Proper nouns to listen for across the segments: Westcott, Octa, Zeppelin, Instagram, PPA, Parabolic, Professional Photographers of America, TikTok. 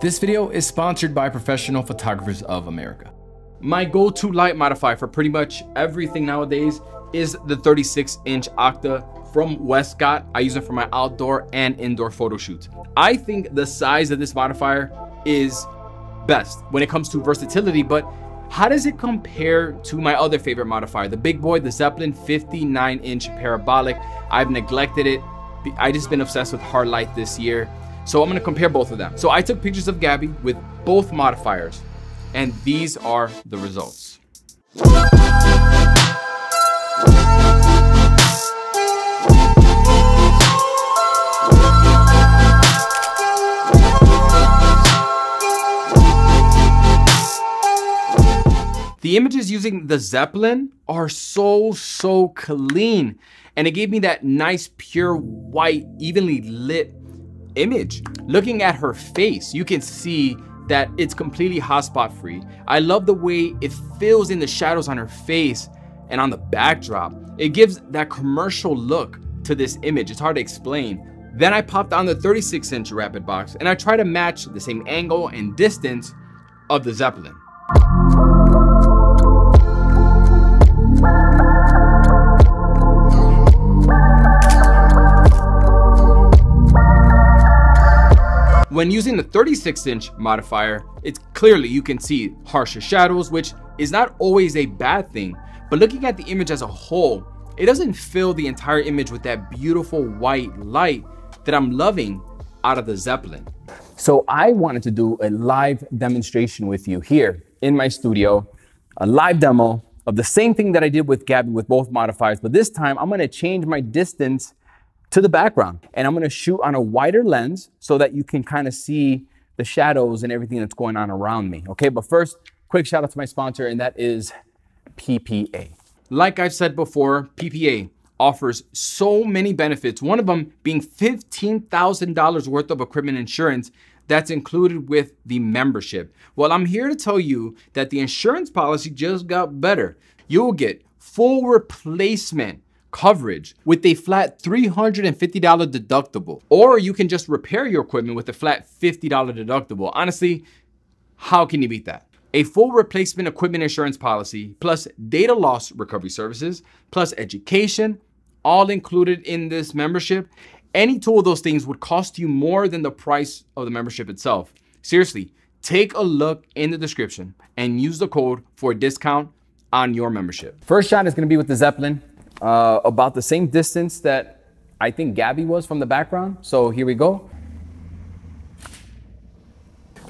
This video is sponsored by Professional Photographers of America. My go-to light modifier for pretty much everything nowadays is the 36-inch Octa from Westcott. I use it for my outdoor and indoor photo shoots. I think the size of this modifier is best when it comes to versatility, but how does it compare to my other favorite modifier, the big boy, the Zeppelin 59-inch Parabolic? I've neglected it. I've just been obsessed with hard light this year. So I'm gonna compare both of them. So I took pictures of Gabby with both modifiers, and these are the results. The images using the Zeppelin are so clean, and it gave me that nice, pure white, evenly lit image. Looking at her face, you can see that it's completely hotspot free. I love the way it fills in the shadows on her face and on the backdrop. It gives that commercial look to this image. It's hard to explain. Then I popped on the 36-inch rapid box and I try to match the same angle and distance of the Zeppelin. When using the 36-inch modifier, it's clearly you can see harsher shadows, which is not always a bad thing. But looking at the image as a whole, it doesn't fill the entire image with that beautiful white light that I'm loving out of the Zeppelin. So I wanted to do a live demonstration with you here in my studio, a live demo of the same thing that I did with Gabby with both modifiers, but this time I'm gonna change my distance to the background. And I'm gonna shoot on a wider lens so that you can kind of see the shadows and everything that's going on around me, okay? But first, quick shout out to my sponsor, and that is PPA. Like I've said before, PPA offers so many benefits. One of them being $15,000 worth of equipment insurance that's included with the membership. Well, I'm here to tell you that the insurance policy just got better. You will get full replacement coverage with a flat $350 deductible, or you can just repair your equipment with a flat $50 deductible. Honestly, how can you beat that? A full replacement equipment insurance policy, plus data loss recovery services, plus education, all included in this membership. Any two of those things would cost you more than the price of the membership itself. Seriously, take a look in the description and use the code for a discount on your membership. First shot is gonna be with the Zeppelin. About the same distance that I think Gabby was from the background. So here we go.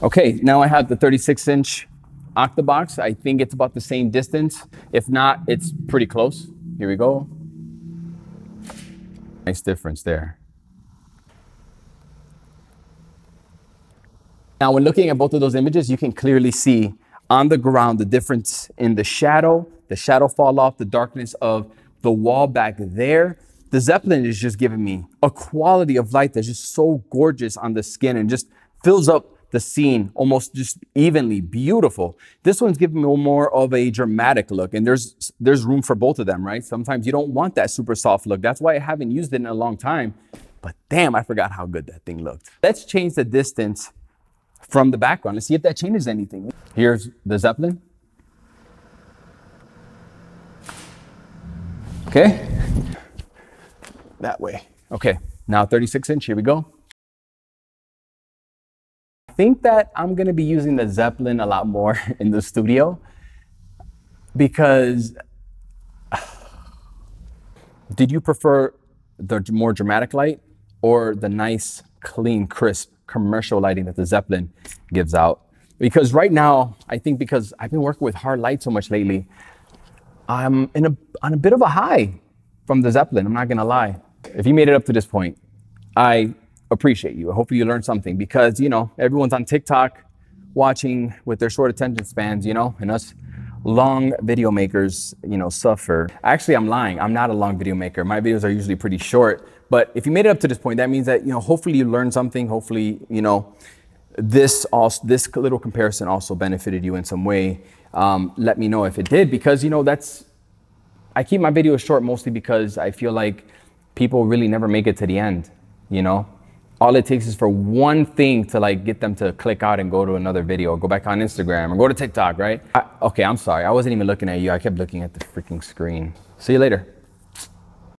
Okay, now I have the 36-inch Octa box. I think it's about the same distance. If not, it's pretty close. Here we go. Nice difference there. Now when looking at both of those images, you can clearly see on the ground the difference in the shadow fall off, the darkness of the wall back there. The Zeppelin is just giving me a quality of light that's just so gorgeous on the skin and just fills up the scene almost just evenly, beautiful. This one's giving me more of a dramatic look, and there's room for both of them, right? Sometimes you don't want that super soft look. That's why I haven't used it in a long time, but damn, I forgot how good that thing looked. Let's change the distance from the background. Let's see if that changes anything. Here's the Zeppelin. Okay, that way. Okay, now 36-inch, here we go. I think that I'm gonna be using the Zeppelin a lot more in the studio because, did you prefer the more dramatic light or the nice, clean, crisp commercial lighting that the Zeppelin gives out? Because right now, I think because I've been working with hard light so much lately, I'm on a bit of a high from the Zeppelin, I'm not gonna lie. If you made it up to this point, I appreciate you. I hope you learned something because, you know, everyone's on TikTok watching with their short attention spans, you know, and us long video makers, you know, suffer. Actually, I'm lying. I'm not a long video maker. My videos are usually pretty short, but if you made it up to this point, that means that, you know, hopefully you learned something. Hopefully, you know, this little comparison also benefited you in some way. Let me know if it did, because, you know, I keep my videos short mostly because I feel like people really never make it to the end, you know? all it takes is for one thing to like get them to click out and go to another video, or go back on Instagram, or go to TikTok, right? Okay, I'm sorry. I wasn't even looking at you. I kept looking at the freaking screen. See you later.